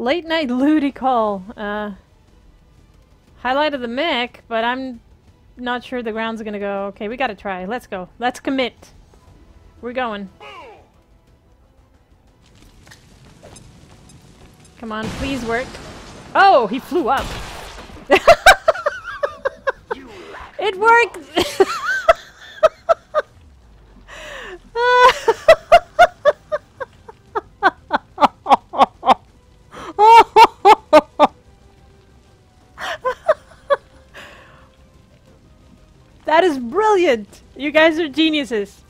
Late night looty call. Highlight of the mech, but I'm not sure the ground's gonna go. Okay, we gotta try. Let's go. Let's commit. We're going. Come on, please work. Oh, he flew up. It worked! That is brilliant! You guys are geniuses.